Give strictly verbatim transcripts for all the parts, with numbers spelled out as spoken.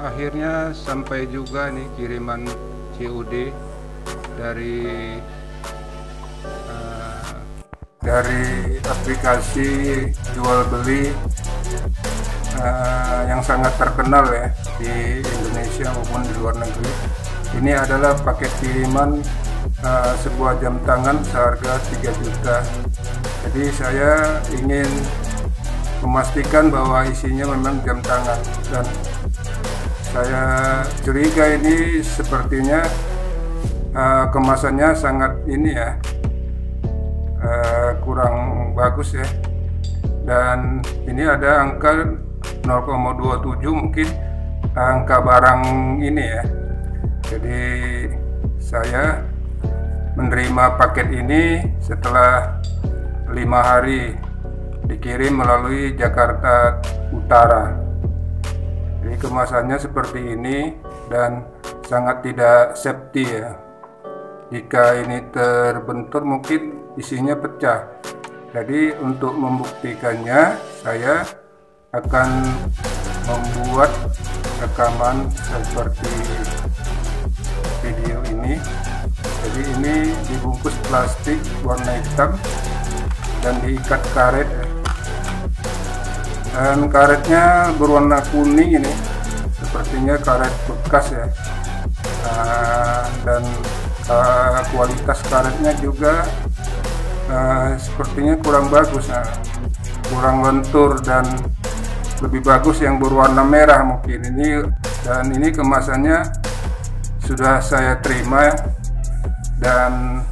akhirnya sampai juga nih kiriman C O D dari uh, dari aplikasi jual beli uh, yang sangat terkenal ya di Indonesia maupun di luar negeri. Ini adalah paket kiriman uh, sebuah jam tangan seharga tiga juta. Jadi saya ingin memastikan bahwa isinya memang jam tangan, dan saya curiga ini sepertinya uh, kemasannya sangat ini ya uh, kurang bagus ya, dan ini ada angka nol koma dua tujuh, mungkin angka barang ini ya. Jadi saya menerima paket ini setelah lima hari dikirim melalui Jakarta Utara. Jadi kemasannya seperti ini dan sangat tidak safety ya. Jika ini terbentur mungkin isinya pecah. Jadi untuk membuktikannya saya akan membuat rekaman seperti video ini. Jadi ini dibungkus plastik warna hitam dan diikat karet, dan karetnya berwarna kuning ini, sepertinya karet bekas ya. Uh, dan uh, kualitas karetnya juga uh, sepertinya kurang bagus, nah, kurang lentur, dan lebih bagus yang berwarna merah mungkin ini. Dan ini kemasannya sudah saya terima dan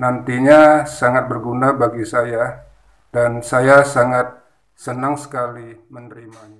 nantinya sangat berguna bagi saya, dan saya sangat senang sekali menerimanya.